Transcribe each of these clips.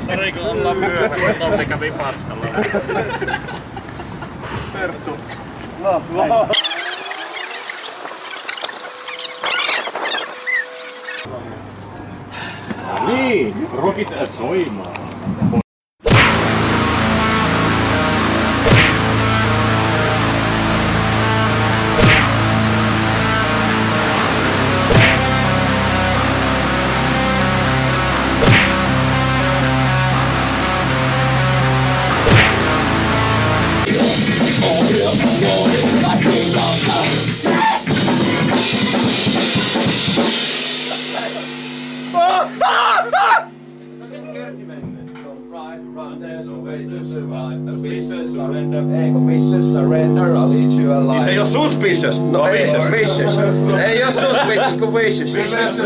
Sori kun ollaan myöhässä, Tommi kävi paskalla. Perttu. No. Niin, rokit soimaan. Ei oo suspicious! No vicious! Ei oo suspicious ku vicious!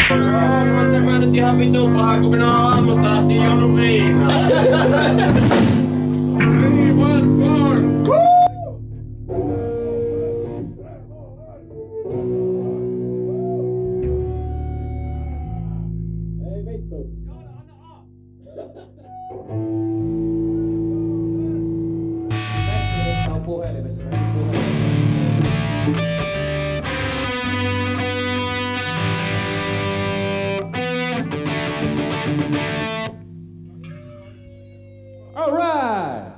Olette mä nyt ihan vitun pahaa ku minä oon aamusta asti juonut viinaa! Alright!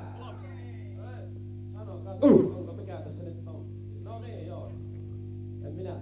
Onko mikä tässä nyt on? No niin, joo. En minä.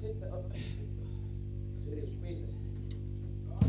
sitten on Sirius Business. Bye.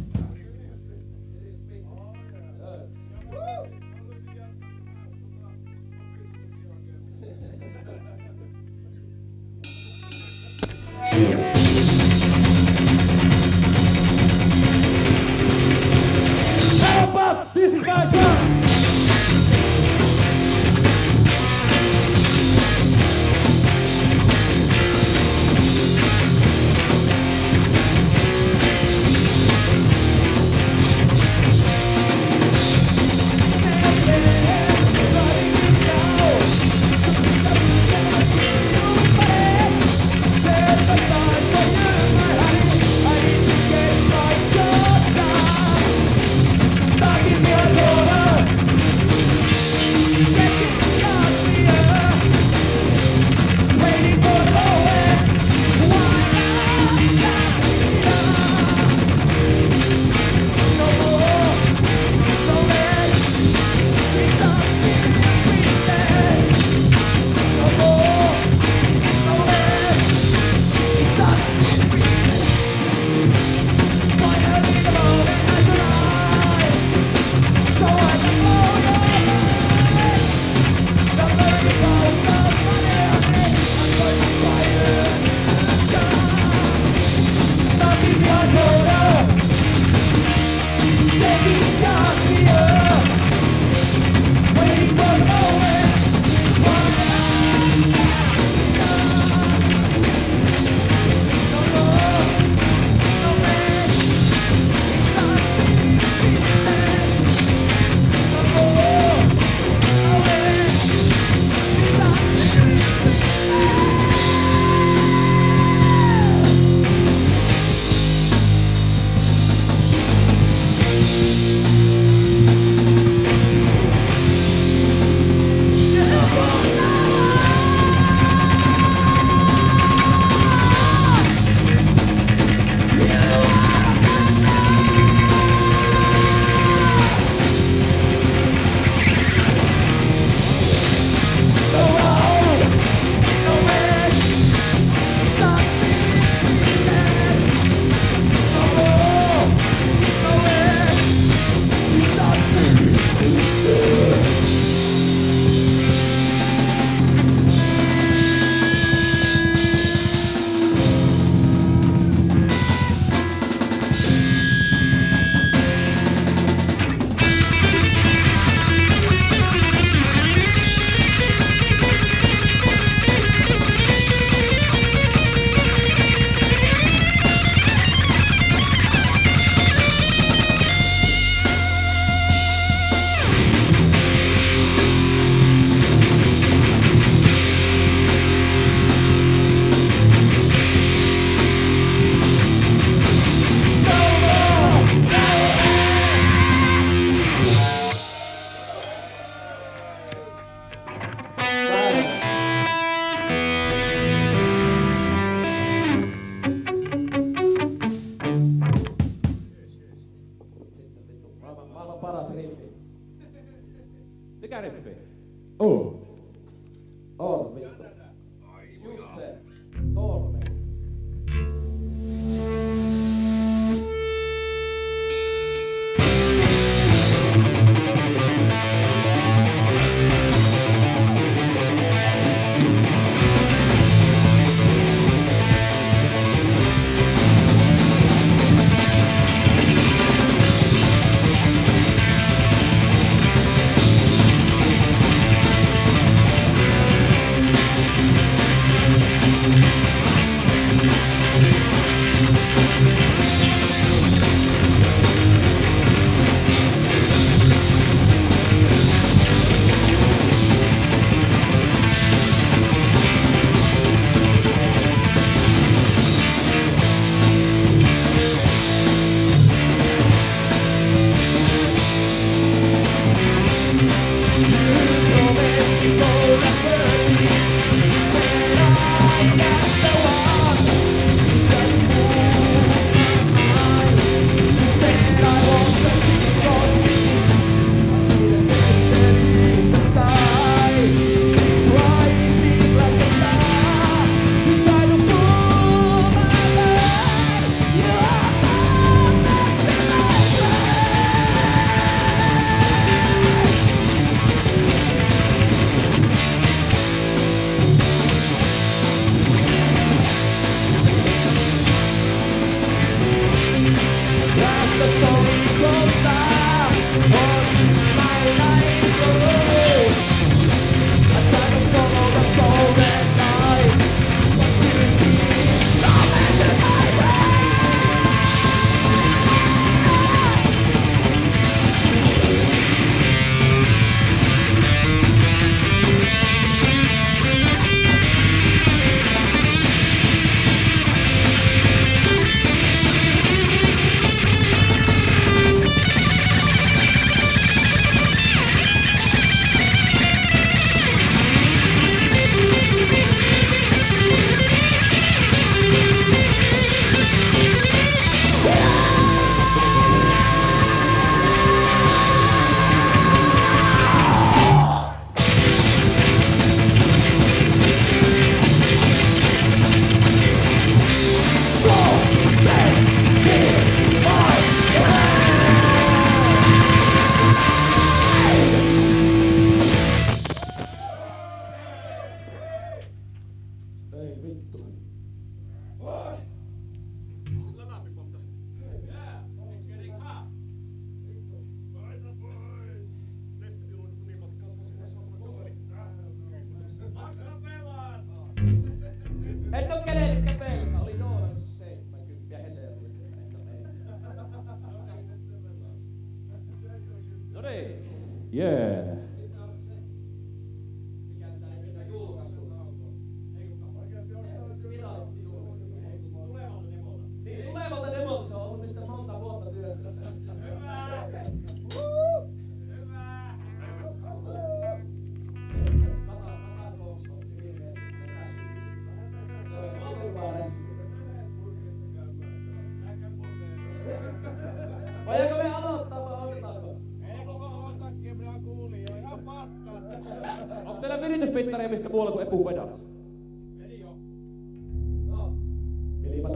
En oo kenellekään velka, oli Nooran 70 Heselmistä. No niin. Jee. Yeah. Mittaria, missä muualla kuin epuu pedaalissa. Meni jo. No. Eli mä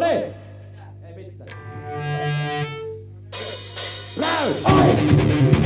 No niin. Ei mitään. Läys!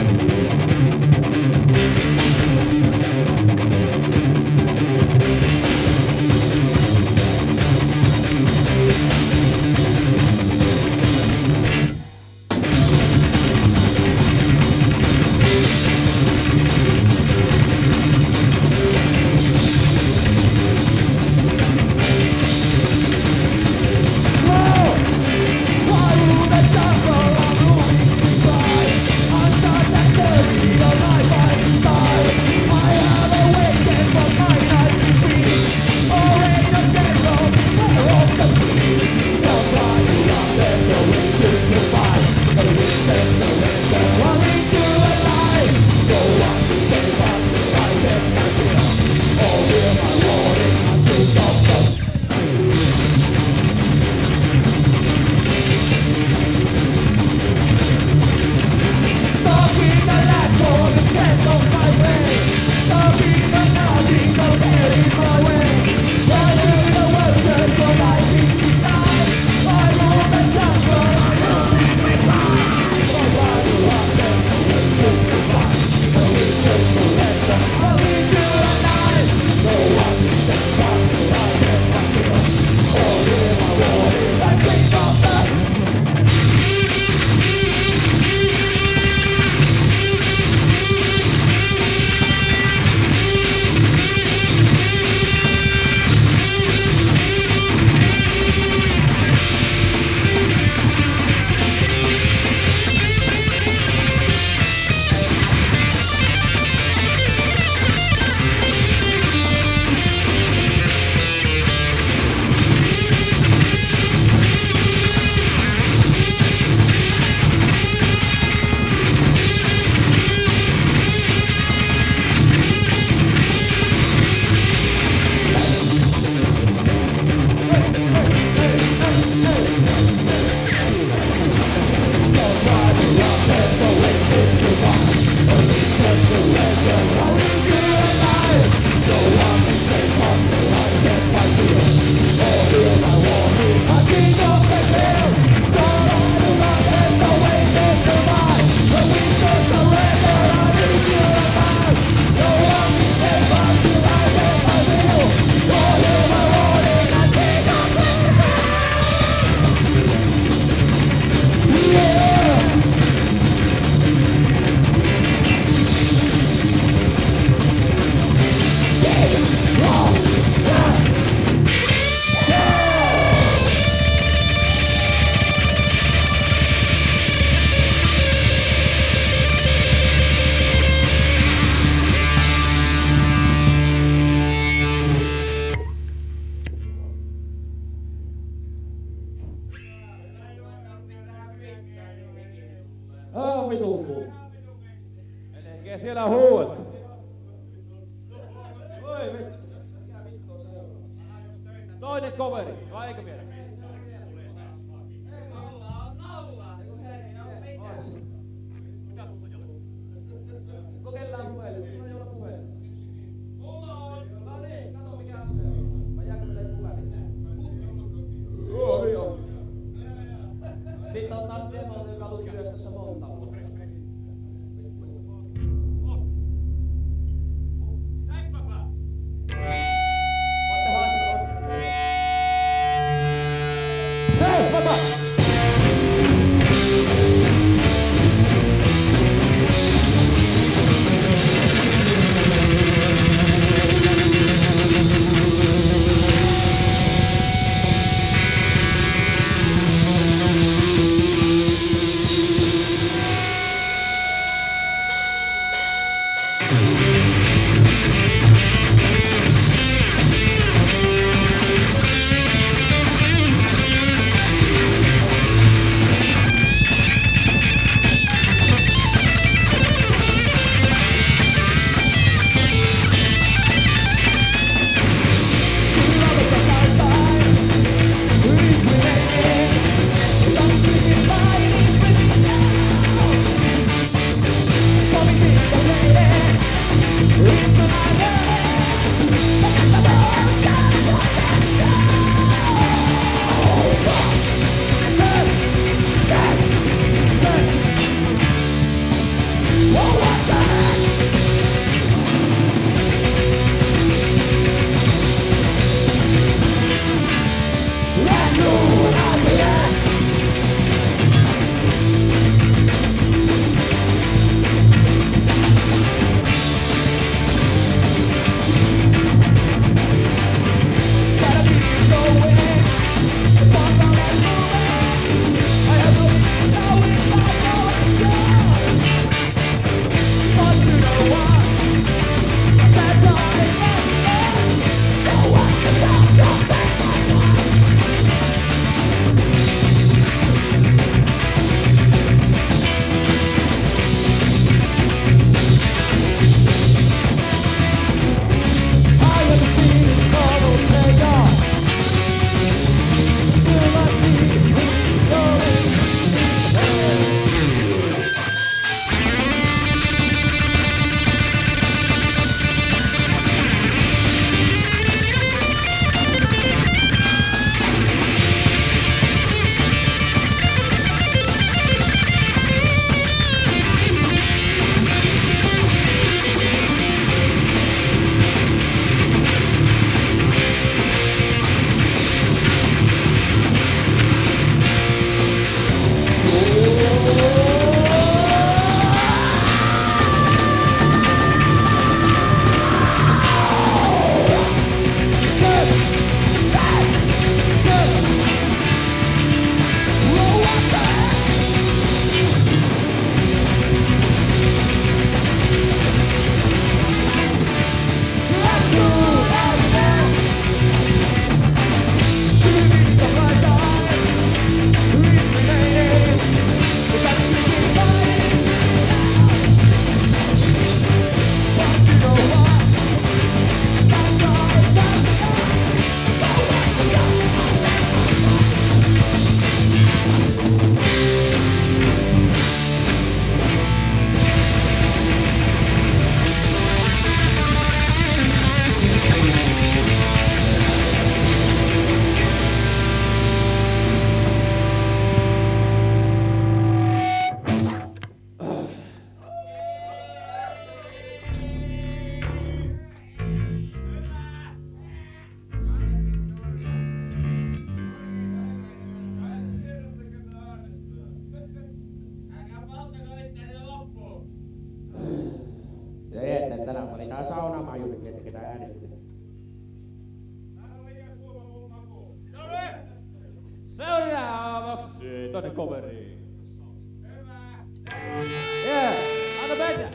Siellä huuat. Oi vittu. Mikä vittu on seuraavaksi? Toinen coveri. Aika vielä. Nolla. Mitä tossa on? Kokeillaan puhelin. Sulla ei ole puhelin. Mulla on. No niin, kato mikä on seuraavaksi. Vai jääkö meille puhelin? Joo, joo. Sitten on taas Teemalta, joka on ollut työstössä monta vuotta. ketään saunaamaan jonnekin, ettei ketään äänestetä. Seuraavaksi tonne coveriin. Hyvä! Yeah. Anna mennä!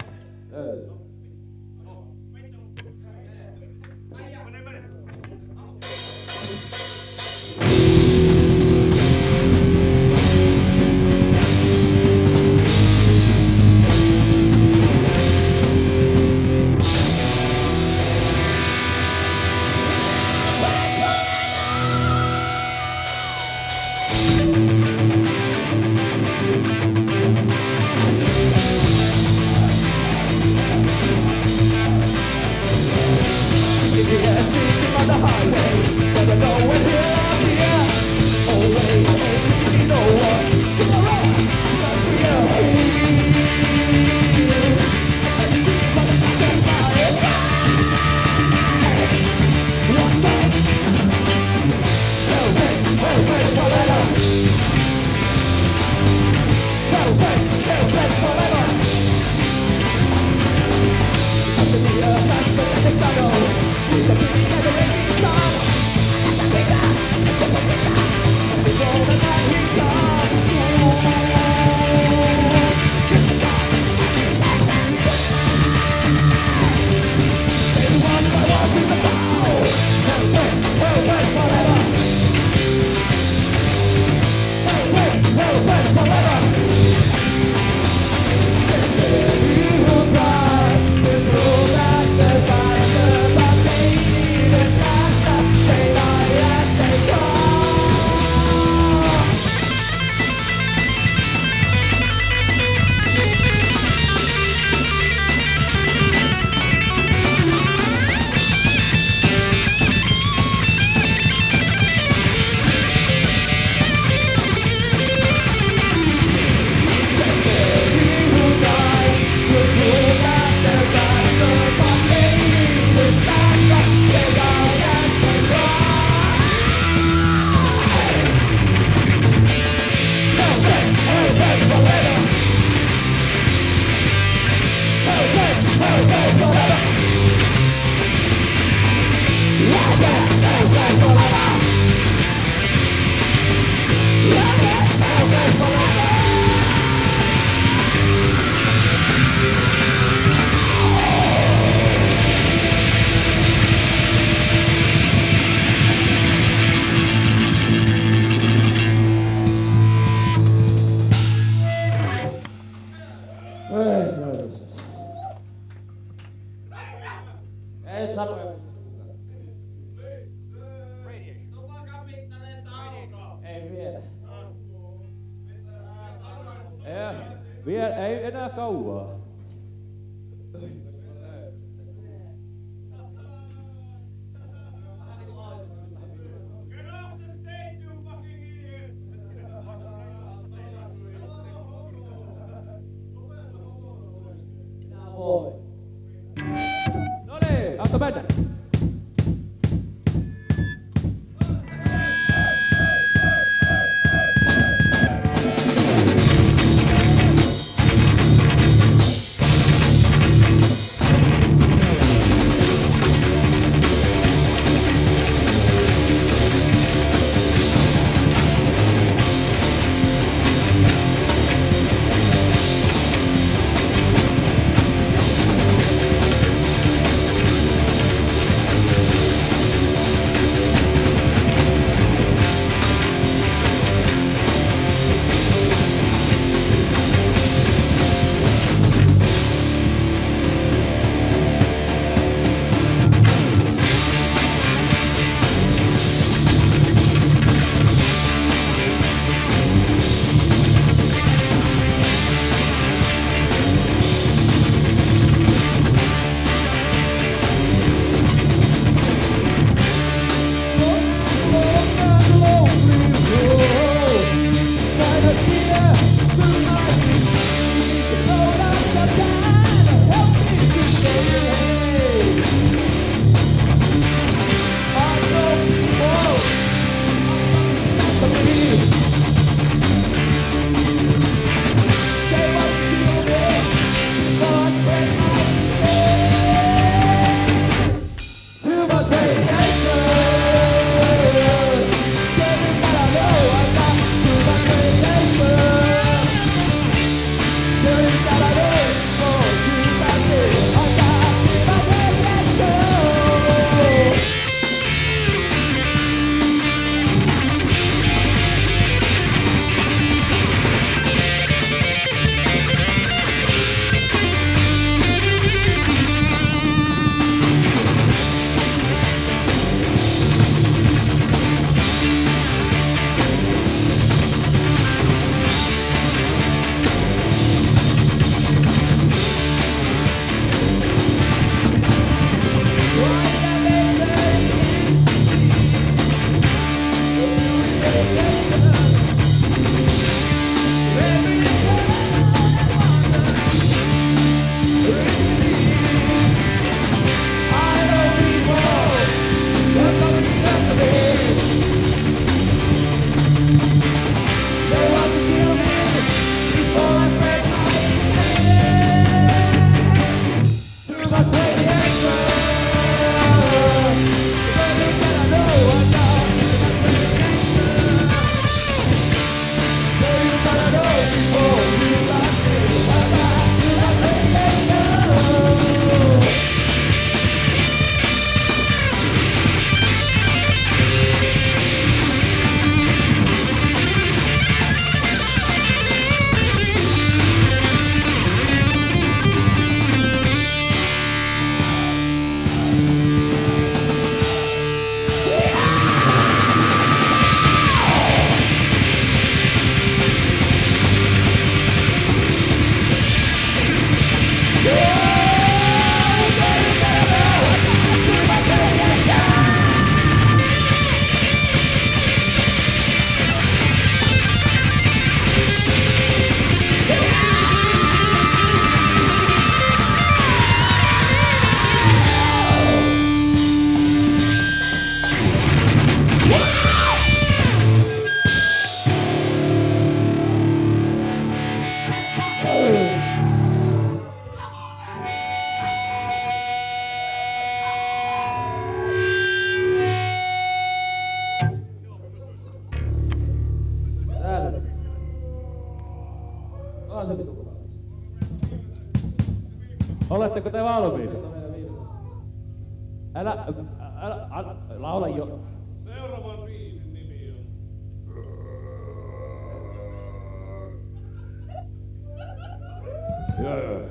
asevitukuvauksessa. Oletteko te valmiita? Älä laula jo. Seuraavan biisin nimi on... Yeah.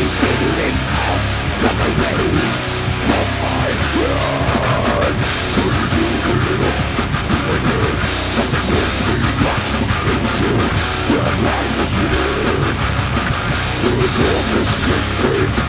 wasted out the memories of my blood. Could you give up? I did. Something was being locked into the time was weird. The darkness hit me.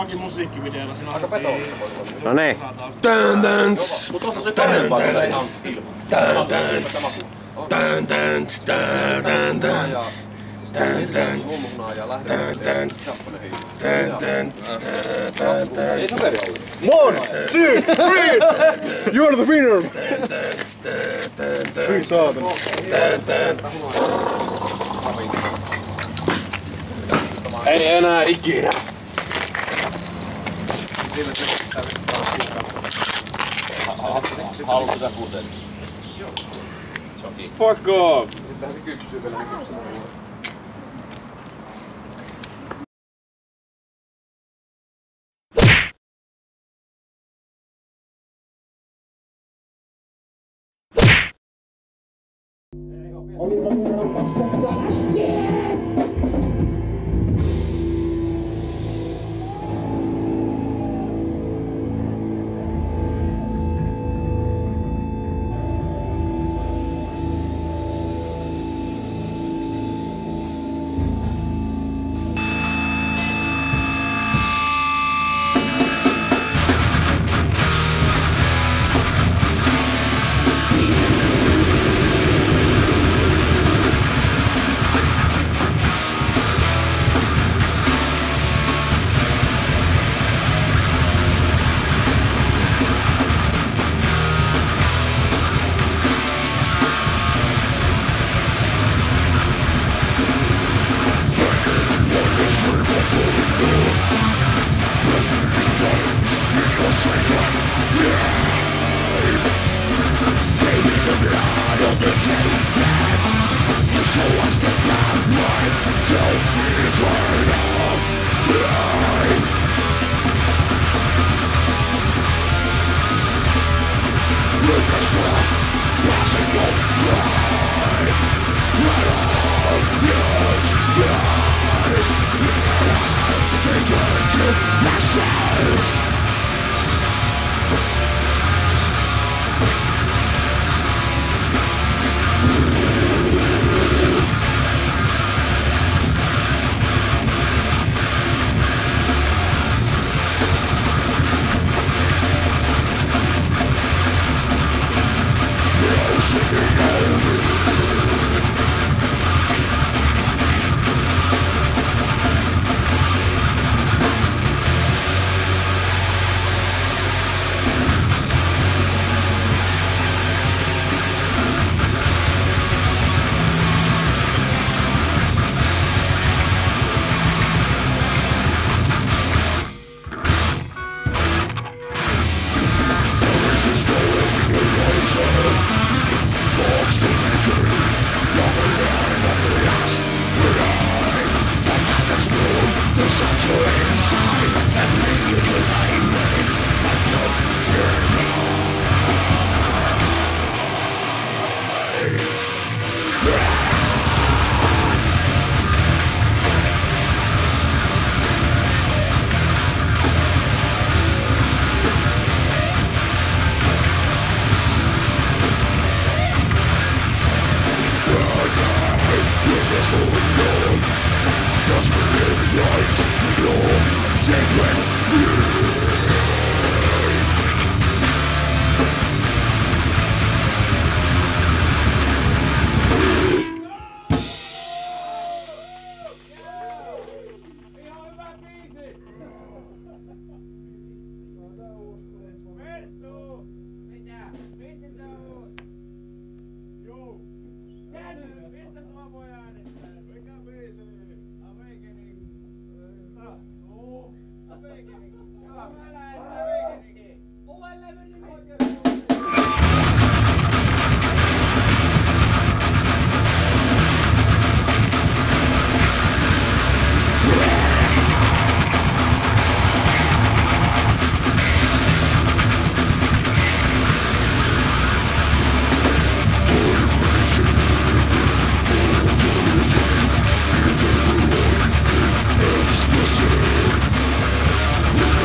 omakin musiikkivideolla sinä asettiin. No niin. Töntöns! Töntöns! Töntöns! Töntöns! Töntöns! Töntöns! Töntöns! Töntöns! Töntöns! 1, 2, 3! You're the winner! Töntöns! Töntöns! Töntöns! Ei enää ikinä! Sillä se pitää haluta kuten. Fuck off! Mitähän se kypsyy vielä kypsyy? Olipa minun paskansa äsken!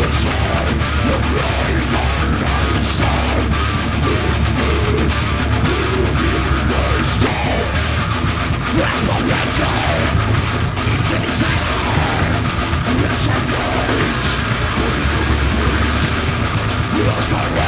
Side, the right on our side. Let's go.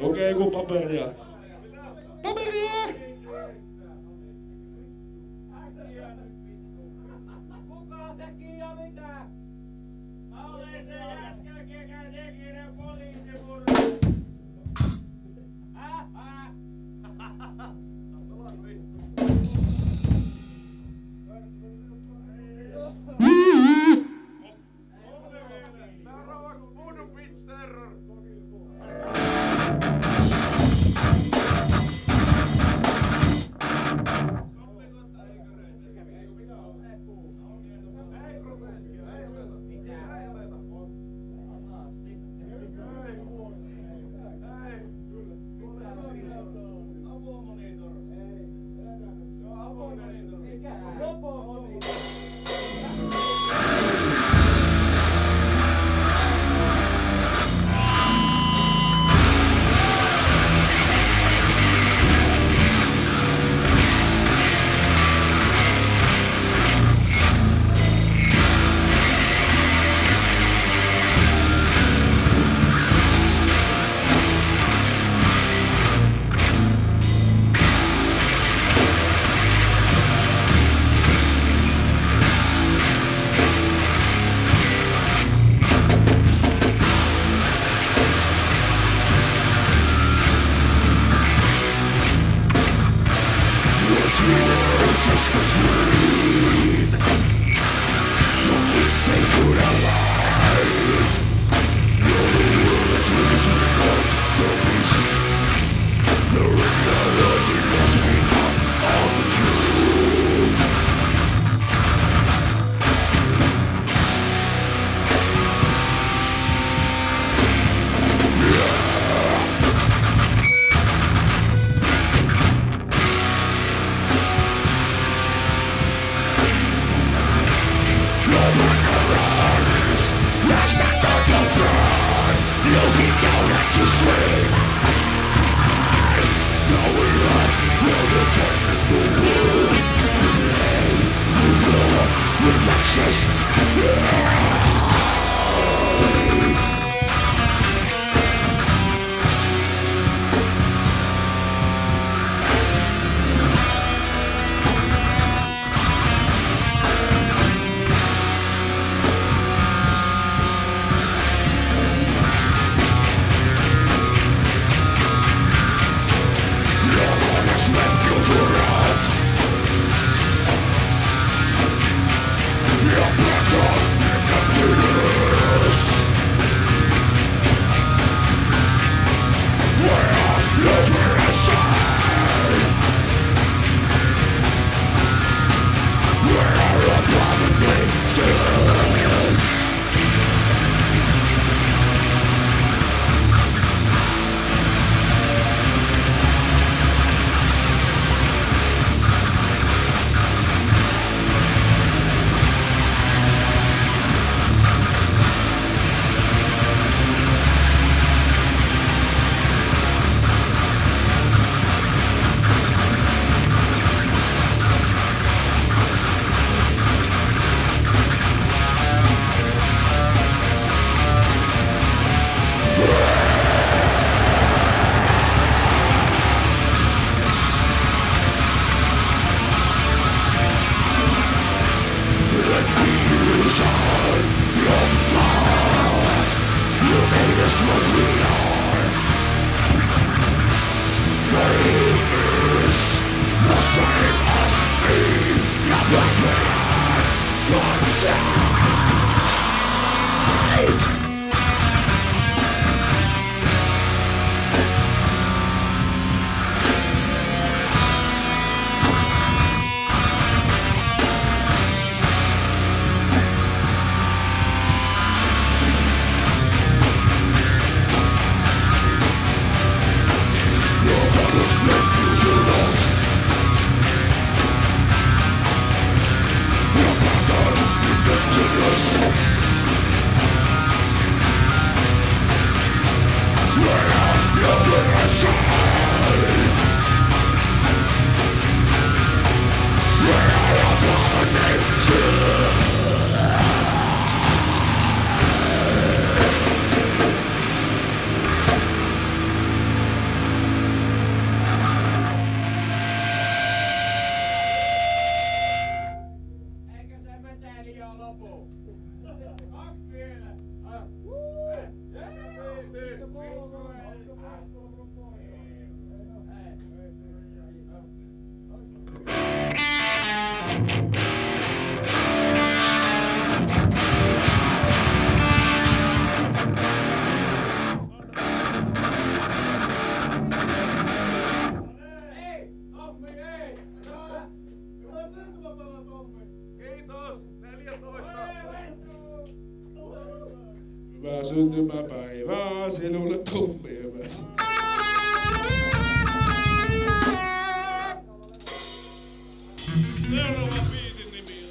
Tokeeko paperia? Paperia! Kuka teki ja mitä? Mä olen se jätkä, kekä teki ne poliisimurrat. Seuraavaksi Voodoo Beach Terror. Ei oteta. Ei oteta. Ei oteta. Bible. Oxford. Woo! Yeah. Praise Him. Hyvää syntymäpäivää sinulle tumpiemäs. Seuraava biisin nimi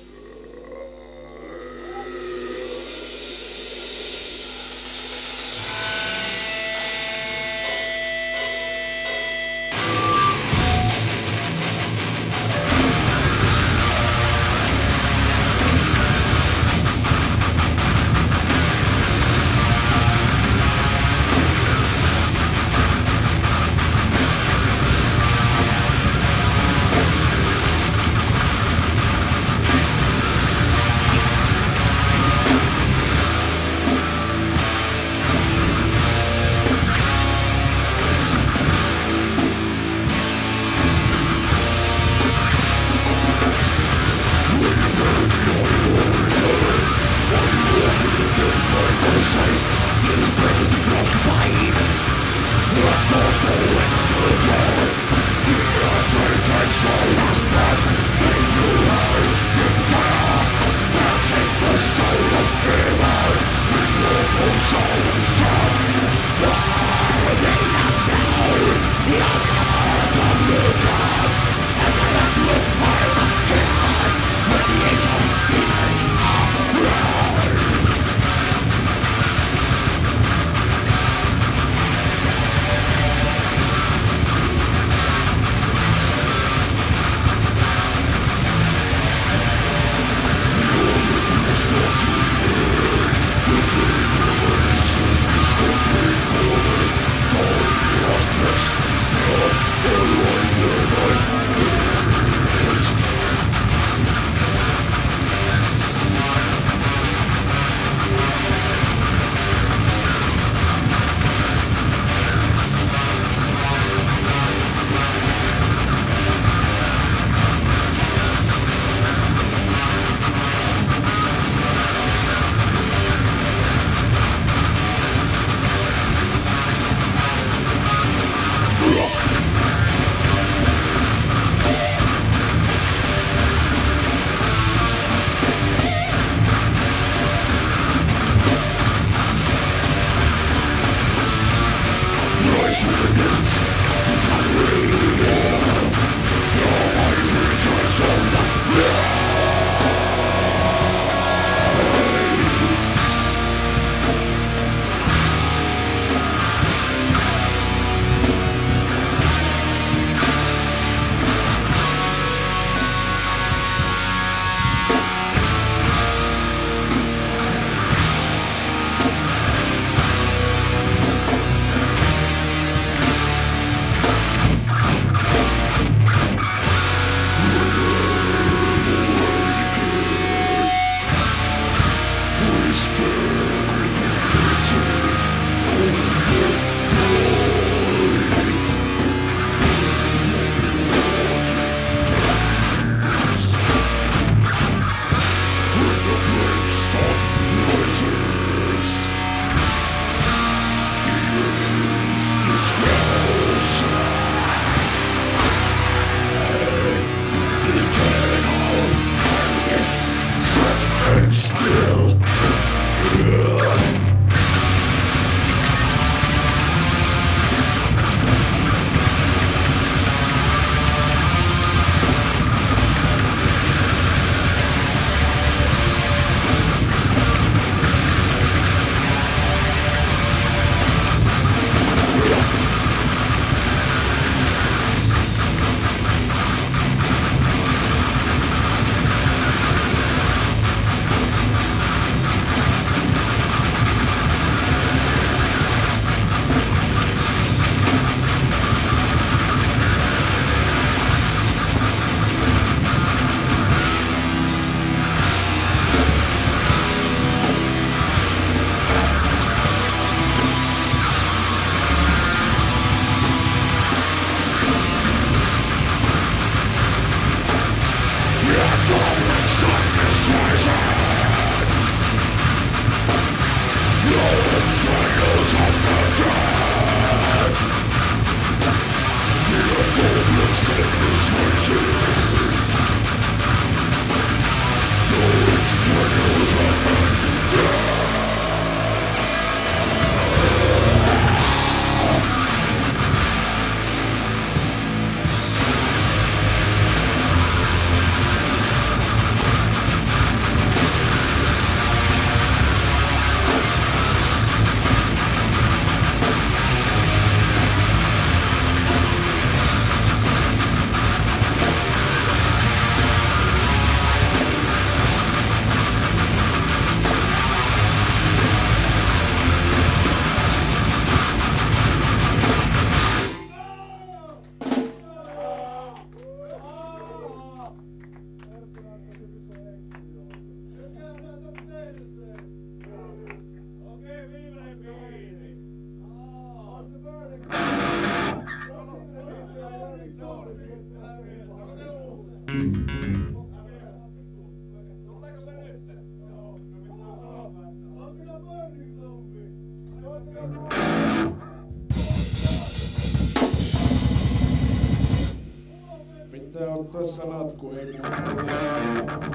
Pitää ottaa sanat, kun ei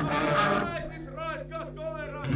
äitis raiskaa koiras!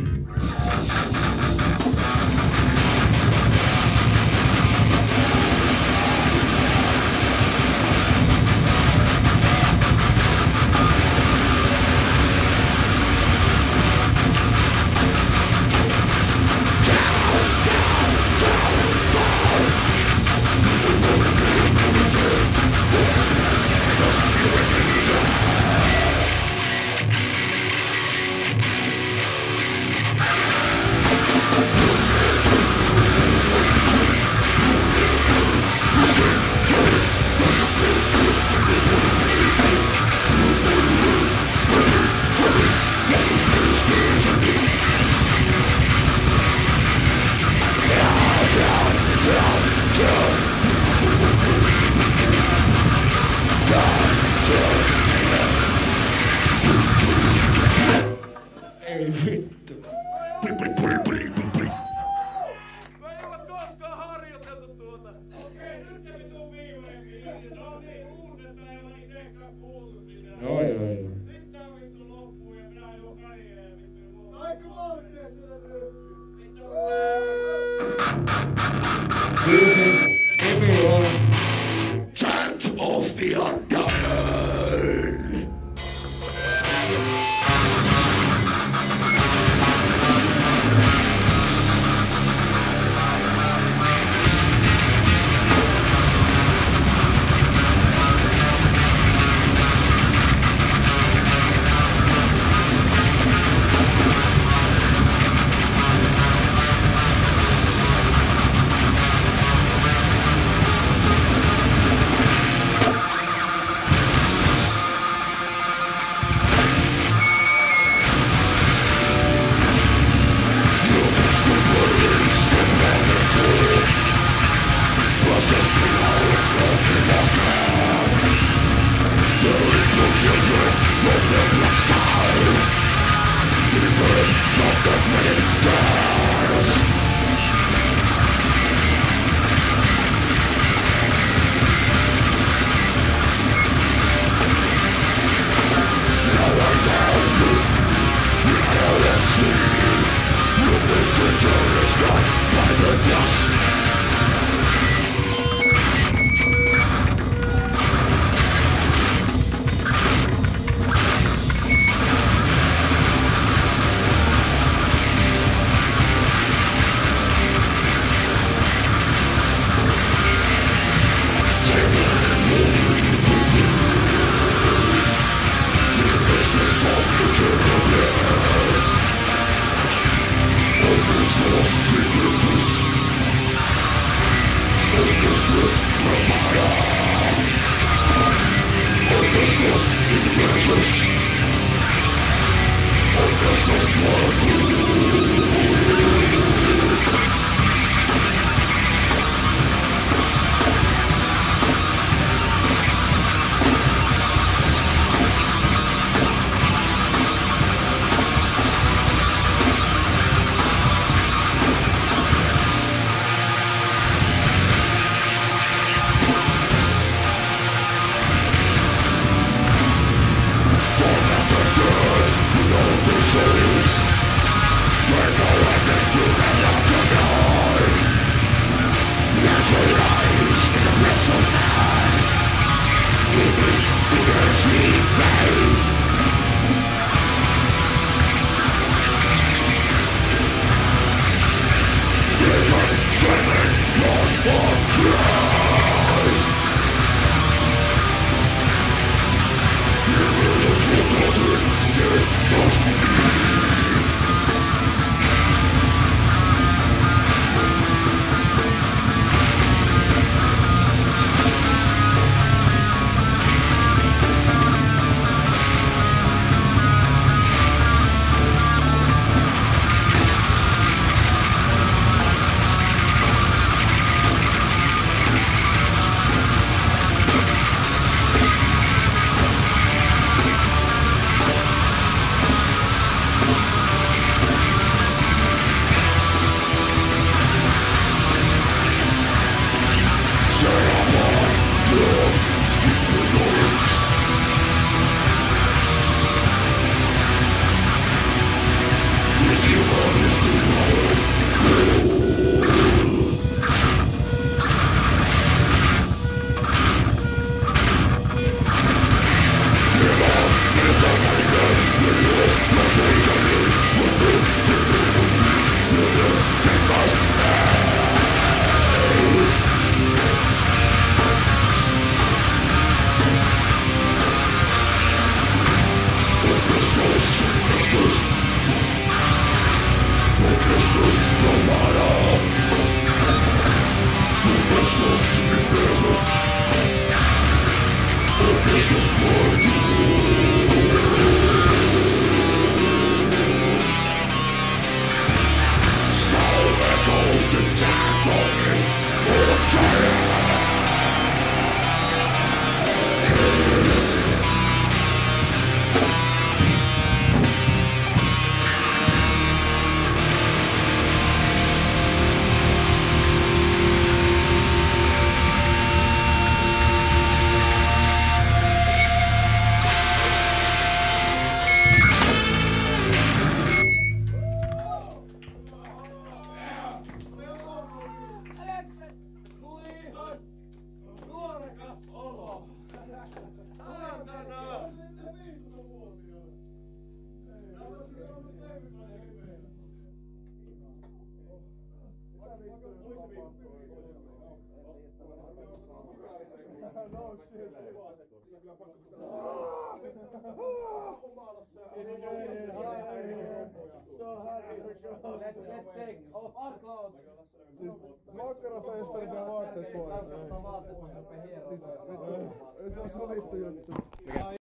No shit. Kyllä pakko pistää. It's getting higher. So higher. Let's take off our clothes. Siis makkarafestari ja vaatteet pois. Siis se on solittu juttu.